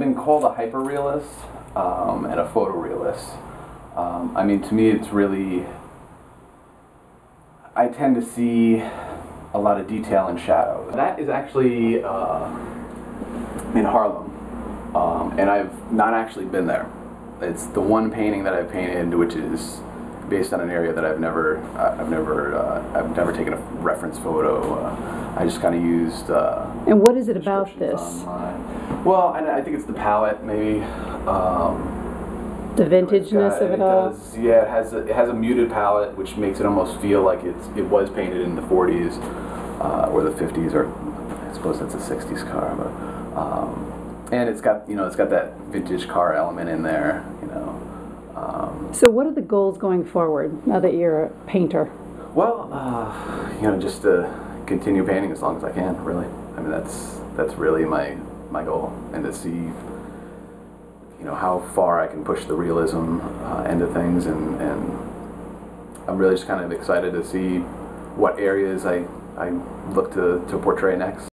been called a hyperrealist and a photorealist. I mean, to me, it's really, I tend to see a lot of detail and shadow. That is actually in Harlem, and I've not actually been there. It's the one painting that I've painted, which is based on an area that I've never taken a reference photo. I just kind of used. And what is it about this? Online. Well, I think it's the palette, maybe. The vintageness of it all. Yeah, it has a muted palette, which makes it almost feel like it was painted in the 40s or the 50s, or I suppose that's a 60s car, but and it's got that vintage car element in there, you know. So what are the goals going forward now that you're a painter? Well, you know, just to continue painting as long as I can, really. I mean, that's really my goal, and to see, you know, how far I can push the realism end of things, and I'm really just kind of excited to see what areas I look to portray next.